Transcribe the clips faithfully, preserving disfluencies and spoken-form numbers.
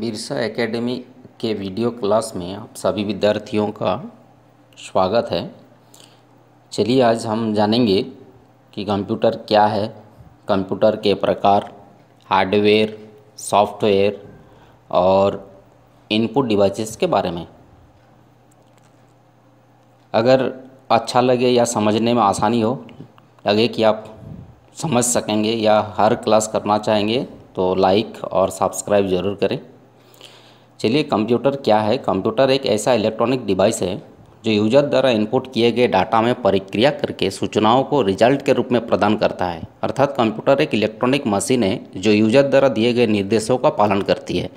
Birsa academy के video class में आप सभी विद्यार्थियों का स्वागत है। चलिए आज हम जानेंगे कि कंप्यूटर क्या है, कंप्यूटर के प्रकार, हार्डवेयर, सॉफ्टवेयर और इनपुट डिवाइसेस के बारे में। अगर अच्छा लगे या समझने में आसानी हो, लगे कि आप समझ सकेंगे या हर क्लास करना चाहेंगे तो लाइक और सब्सक्राइब ज़रूर करें। चलिए, कंप्यूटर क्या है। कंप्यूटर एक ऐसा इलेक्ट्रॉनिक डिवाइस है जो यूजर द्वारा इनपुट किए गए डाटा में प्रक्रिया करके सूचनाओं को रिजल्ट के रूप में प्रदान करता है। अर्थात कंप्यूटर एक इलेक्ट्रॉनिक मशीन है जो यूजर द्वारा दिए गए निर्देशों का पालन करती है।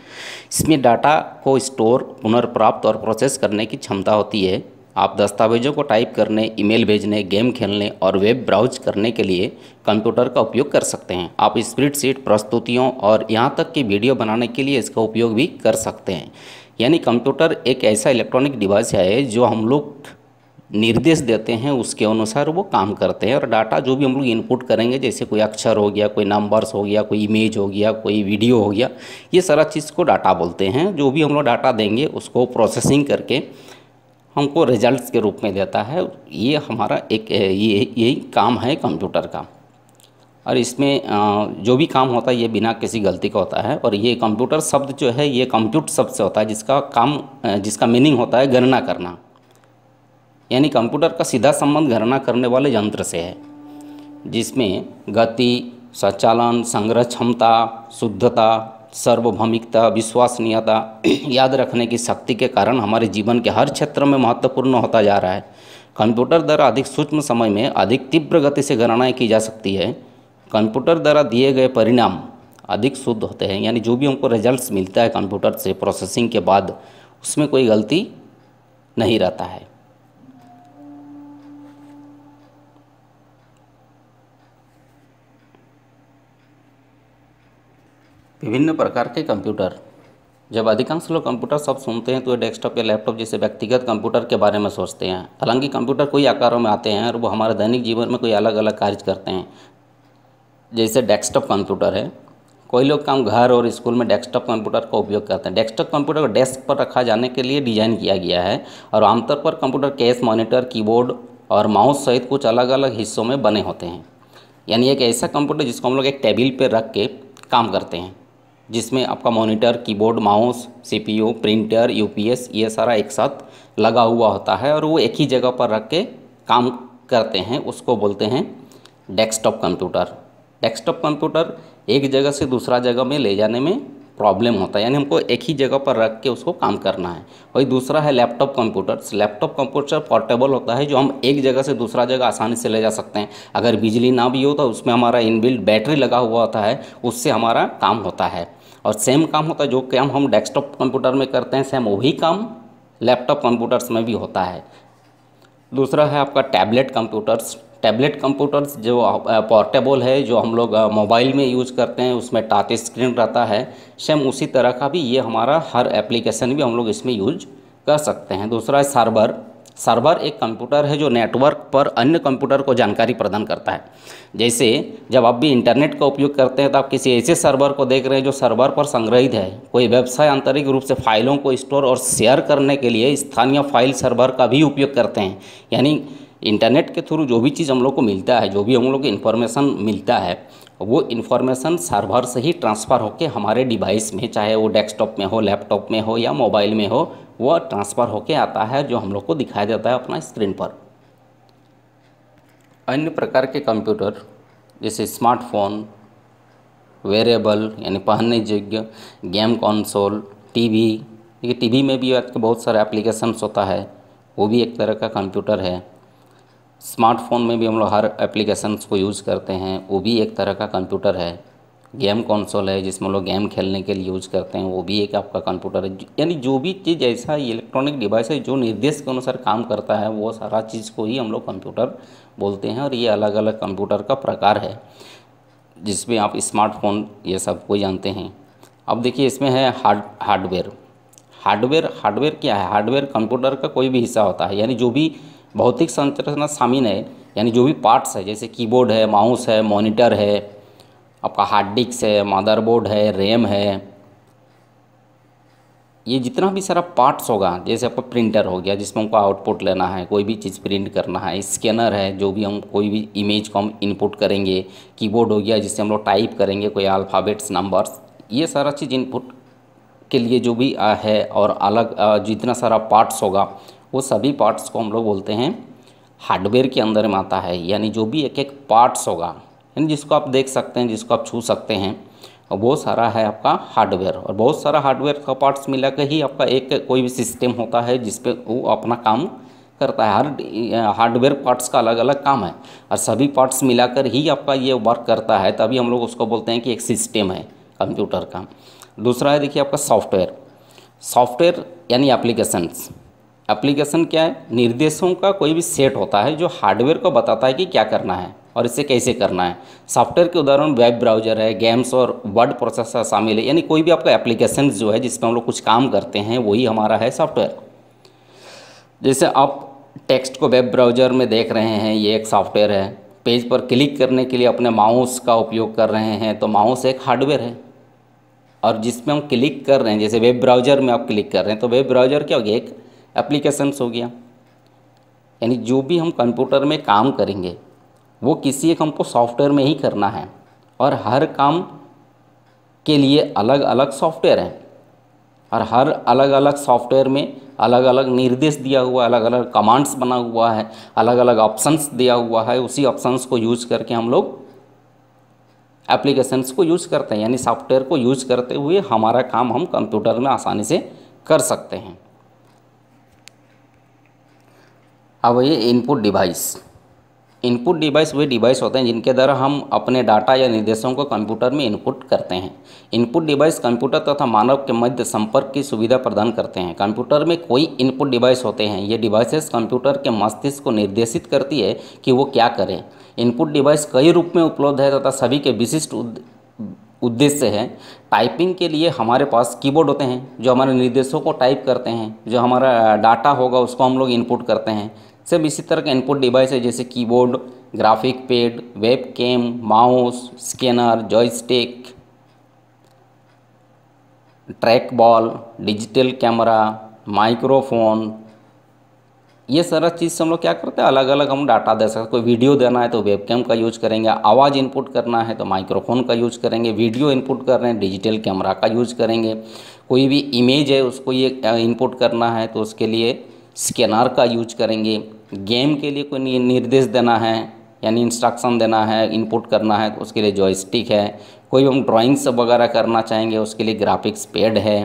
इसमें डाटा को स्टोर, पुनर्प्राप्त और प्रोसेस करने की क्षमता होती है। आप दस्तावेज़ों को टाइप करने, ईमेल भेजने, गेम खेलने और वेब ब्राउज करने के लिए कंप्यूटर का उपयोग कर सकते हैं। आप स्प्रेडशीट, प्रस्तुतियों और यहाँ तक कि वीडियो बनाने के लिए इसका उपयोग भी कर सकते हैं। यानी कंप्यूटर एक ऐसा इलेक्ट्रॉनिक डिवाइस है जो हम लोग निर्देश देते हैं, उसके अनुसार वो काम करते हैं। और डाटा जो भी हम लोग इनपुट करेंगे, जैसे कोई अक्षर हो गया, कोई नंबर्स हो गया, कोई इमेज हो गया, कोई वीडियो हो गया, ये सारा चीज़ को डाटा बोलते हैं। जो भी हम लोग डाटा देंगे उसको प्रोसेसिंग करके हमको रिजल्ट्स के रूप में देता है। ये हमारा एक ये यही काम है कंप्यूटर का। और इसमें जो भी काम होता है ये बिना किसी गलती का होता है। और ये कंप्यूटर शब्द जो है ये कंप्यूट शब्द से होता है, जिसका काम जिसका मीनिंग होता है गणना करना। यानी कंप्यूटर का सीधा संबंध गणना करने वाले यंत्र से है, जिसमें गति, संचालन, संग्रह क्षमता, शुद्धता, सार्वभौमिकता, विश्वसनीयता, याद रखने की शक्ति के कारण हमारे जीवन के हर क्षेत्र में महत्वपूर्ण होता जा रहा है। कंप्यूटर द्वारा अधिक सूक्ष्म समय में अधिक तीव्र गति से गणनाएँ की जा सकती है। कंप्यूटर द्वारा दिए गए परिणाम अधिक शुद्ध होते हैं। यानी जो भी हमको रिजल्ट्स मिलता है कंप्यूटर से प्रोसेसिंग के बाद, उसमें कोई गलती नहीं रहता है। विभिन्न प्रकार के कंप्यूटर। जब अधिकांश लोग कंप्यूटर शब्द सुनते हैं तो वे डेस्कटॉप या लैपटॉप जैसे व्यक्तिगत कंप्यूटर के बारे में सोचते हैं। हालांकि कंप्यूटर कई आकारों में आते हैं और वो हमारे दैनिक जीवन में कोई अलग अलग कार्य करते हैं। जैसे डेस्कटॉप कंप्यूटर है, कोई लोग काम घर और स्कूल में डेस्कटॉप कंप्यूटर का उपयोग करते हैं। डेस्कटॉप कंप्यूटर को डेस्क पर रखा जाने के लिए डिज़ाइन किया गया है और आमतौर पर कंप्यूटर केस, मॉनिटर, कीबोर्ड और माउस सहित कुछ अलग अलग हिस्सों में बने होते हैं। यानी एक ऐसा कंप्यूटर जिसको हम लोग एक टेबल पर रख के काम करते हैं, जिसमें आपका monitor, keyboard, mouse, CPU, printer, UPS ये सारा एक साथ लगा हुआ होता है और वो एक ही जगह पर रख के काम करते हैं। उसको बोलते हैं डेस्कटॉप कंप्यूटर। डेस्कटॉप कंप्यूटर एक जगह से दूसरा जगह में ले जाने में प्रॉब्लम होता है, यानी हमको एक ही जगह पर रख के उसको काम करना है। वही दूसरा है laptop computers. Laptop computer portable होता है, जो हम एक जगह से दूसरा जगह आसानी से ले जा सकते हैं। अगर बिजली ना भी हो तो उसमें हमारा इनबिल्ट बैटरी लगा हुआ होता है, उससे हमारा काम होता है। और सेम काम होता है, जो काम हम डेस्कटॉप कंप्यूटर में करते हैं सेम वही काम लैपटॉप कंप्यूटर्स में भी होता है। दूसरा है आपका टैबलेट कंप्यूटर्स। टैबलेट कंप्यूटर्स जो पोर्टेबल है, जो हम लोग मोबाइल में यूज़ करते हैं, उसमें टच स्क्रीन रहता है, सेम उसी तरह का भी ये हमारा हर एप्लीकेशन भी हम लोग इसमें यूज कर सकते हैं। दूसरा है सर्वर। सर्वर एक कंप्यूटर है जो नेटवर्क पर अन्य कंप्यूटर को जानकारी प्रदान करता है। जैसे जब आप भी इंटरनेट का उपयोग करते हैं तो आप किसी ऐसे सर्वर को देख रहे हैं जो सर्वर पर संग्रहित है। कोई व्यवसाय आंतरिक रूप से फाइलों को स्टोर और शेयर करने के लिए स्थानीय फाइल सर्वर का भी उपयोग करते हैं। यानी इंटरनेट के थ्रू जो भी चीज़ हम लोग को मिलता है, जो भी हम लोग को इन्फॉर्मेशन मिलता है, वो इन्फॉर्मेशन सर्वर से ही ट्रांसफ़र होके हमारे डिवाइस में, चाहे वो डेस्कटॉप में हो, लैपटॉप में हो या मोबाइल में हो, वो ट्रांसफ़र होके आता है, जो हम लोग को दिखाई देता है अपना स्क्रीन पर। अन्य प्रकार के कंप्यूटर जैसे स्मार्टफोन, वेरेबल यानी पहनने योग्य, गेम कंसोल, टीवी। देखिए टीवी में भी आजकल बहुत सारे एप्लीकेशंस होता है, वो भी एक तरह का कंप्यूटर है। स्मार्टफोन में भी हम लोग हर एप्लीकेशंस को यूज़ करते हैं, वो भी एक तरह का कंप्यूटर है। गेम कंसोल है, जिसमें लोग गेम खेलने के लिए यूज़ करते हैं, वो भी एक आपका कंप्यूटर है। यानी जो भी चीज़ ऐसा इलेक्ट्रॉनिक डिवाइस है जो निर्देश के अनुसार काम करता है, वो सारा चीज़ को ही हम लोग कंप्यूटर बोलते हैं। और ये अलग अलग कंप्यूटर का प्रकार है, जिसमें आप स्मार्टफोन ये सब को जानते हैं। अब देखिए, इसमें है हार्ड हार्डवेयर हार्डवेयर हार्डवेयर क्या है? हार्डवेयर कंप्यूटर का कोई भी हिस्सा होता है, यानी जो भी भौतिक संरचना शामिल है, यानी जो भी पार्ट्स है, जैसे कीबोर्ड है, माउस है, मॉनिटर है, आपका हार्ड डिस्क है, मदरबोर्ड है, रैम है, ये जितना भी सारा पार्ट्स होगा, जैसे आपका प्रिंटर हो गया जिसमें हमको आउटपुट लेना है, कोई भी चीज़ प्रिंट करना है, स्कैनर है जो भी हम कोई भी इमेज को हम इनपुट करेंगे, कीबोर्ड हो गया जिससे हम लोग टाइप करेंगे कोई अल्फ़ाबेट्स, नंबर्स, ये सारा चीज़ इनपुट के लिए जो भी है, और अलग जितना सारा पार्ट्स होगा वो सभी पार्ट्स को हम लोग बोलते हैं हार्डवेयर के अंदर में आता है। यानी जो भी एक एक पार्ट्स होगा, यानी जिसको आप देख सकते हैं, जिसको आप छू सकते हैं, और बहुत सारा है आपका हार्डवेयर, और बहुत सारा हार्डवेयर का पार्ट्स मिला के ही आपका एक कोई भी सिस्टम होता है जिस पे वो अपना काम करता है। हर हार्डवेयर पार्ट्स का अलग अलग काम है और सभी पार्ट्स मिलाकर ही आपका ये वर्क करता है, तभी हम लोग उसको बोलते हैं कि एक सिस्टम है कंप्यूटर का। दूसरा है देखिए आपका सॉफ्टवेयर। सॉफ्टवेयर यानी एप्लीकेशंस। एप्लीकेशन क्या है? निर्देशों का कोई भी सेट होता है जो हार्डवेयर को बताता है कि क्या करना है और इसे कैसे करना है। सॉफ्टवेयर के उदाहरण वेब ब्राउज़र है, गेम्स और वर्ड प्रोसेसर शामिल है। यानी कोई भी आपका एप्लीकेशन जो है जिसमें हम लोग कुछ काम करते हैं वही हमारा है सॉफ्टवेयर। जैसे आप टेक्स्ट को वेब ब्राउज़र में देख रहे हैं, ये एक सॉफ्टवेयर है। पेज पर क्लिक करने के लिए अपने माउस का उपयोग कर रहे हैं, तो माउस एक हार्डवेयर है। और जिसमें हम क्लिक कर रहे हैं, जैसे वेब ब्राउज़र में आप क्लिक कर रहे हैं, तो वेब ब्राउज़र क्या हो गया? एक एप्लीकेशंस हो गया। यानी जो भी हम कंप्यूटर में काम करेंगे वो किसी एक हमको सॉफ्टवेयर में ही करना है, और हर काम के लिए अलग अलग सॉफ्टवेयर हैं, और हर अलग अलग सॉफ्टवेयर में अलग अलग निर्देश दिया हुआ, अलग अलग कमांड्स बना हुआ है, अलग अलग ऑप्शंस दिया हुआ है। उसी ऑप्शंस को यूज करके हम लोग एप्लीकेशंस को यूज करते हैं। यानी सॉफ्टवेयर को यूज करते हुए हमारा काम हम कंप्यूटर में आसानी से कर सकते हैं। अब ये इनपुट डिवाइस। इनपुट डिवाइस वे डिवाइस होते हैं जिनके द्वारा हम अपने डाटा या निर्देशों को कंप्यूटर में इनपुट करते हैं। इनपुट डिवाइस कंप्यूटर तथा मानव के मध्य संपर्क की सुविधा प्रदान करते हैं। कंप्यूटर में कोई इनपुट डिवाइस होते हैं। ये डिवाइसेस कंप्यूटर के मस्तिष्क को निर्देशित करती है कि वो क्या करें। इनपुट डिवाइस कई रूप में उपलब्ध है तथा सभी के विशिष्ट उद्देश्य है। टाइपिंग के लिए हमारे पास कीबोर्ड होते हैं जो हमारे निर्देशों को टाइप करते हैं। जो हमारा डाटा होगा उसको हम लोग इनपुट करते हैं। सब इसी तरह के इनपुट डिवाइस है, जैसे keyboard, graphic pad, web cam, mouse, scanner, joystick, track ball, digital camera, microphone, ये सारा चीज़ हम लोग क्या करते हैं, अलग अलग हम डाटा दे सकते हैं। कोई वीडियो देना है तो वेब कैम का यूज़ करेंगे, आवाज़ इनपुट करना है तो माइक्रोफोन का यूज़ करेंगे, वीडियो इनपुट कर रहे हैं डिजिटल कैमरा का यूज़ करेंगे, कोई भी इमेज है उसको ये इनपुट करना है तो उसके लिए स्कैनर का यूज करेंगे, गेम के लिए कोई निर्देश देना है यानी इंस्ट्रक्शन देना है, इनपुट करना है तो उसके लिए जॉयस्टिक है, कोई हम ड्राइंग्स वगैरह करना चाहेंगे उसके लिए ग्राफिक्स पैड है,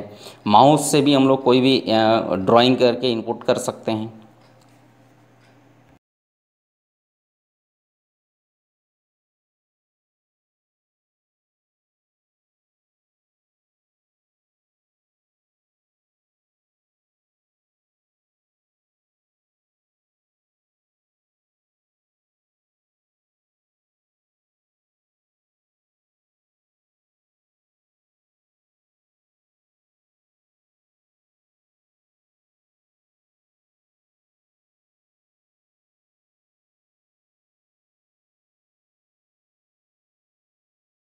माउस से भी हम लोग कोई भी ड्राइंग करके इनपुट कर सकते हैं।